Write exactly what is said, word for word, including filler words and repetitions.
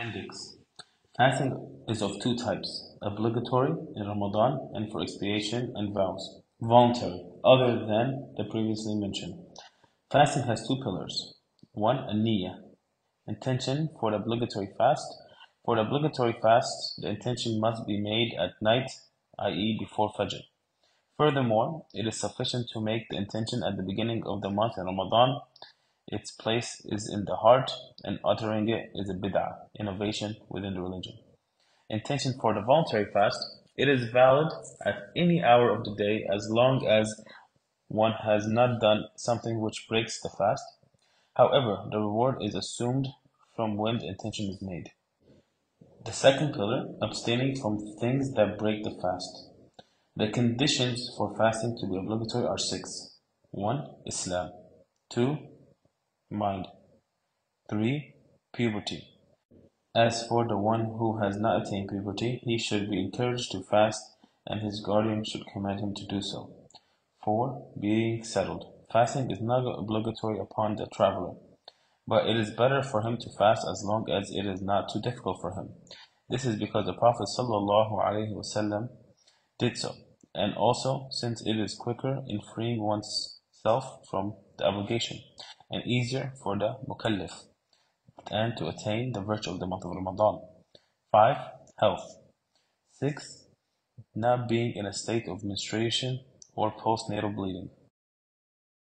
Index. Fasting is of two types: obligatory in Ramadan and for expiation and vows. Voluntary, other than the previously mentioned. Fasting has two pillars. One, a niyyah, intention for the obligatory fast. For the obligatory fast, the intention must be made at night, that is before Fajr. Furthermore, it is sufficient to make the intention at the beginning of the month in Ramadan. Its place is in the heart, and uttering it is a bid'ah, innovation within the religion. Intention for the voluntary fast, it is valid at any hour of the day as long as one has not done something which breaks the fast. However, the reward is assumed from when the intention is made. The second pillar, abstaining from things that break the fast. The conditions for fasting to be obligatory are six. One, Islam. Two, mind. Three, puberty. As for the one who has not attained puberty, he should be encouraged to fast, and his guardian should command him to do so. Four, being settled. Fasting is not obligatory upon the traveler, but it is better for him to fast as long as it is not too difficult for him. This is because the Prophet ﷺ did so, and also since it is quicker in freeing oneself from the obligation, and easier for the Mukallaf, and to attain the virtue of the month of Ramadan. Five, health. Six, not being in a state of menstruation or postnatal bleeding.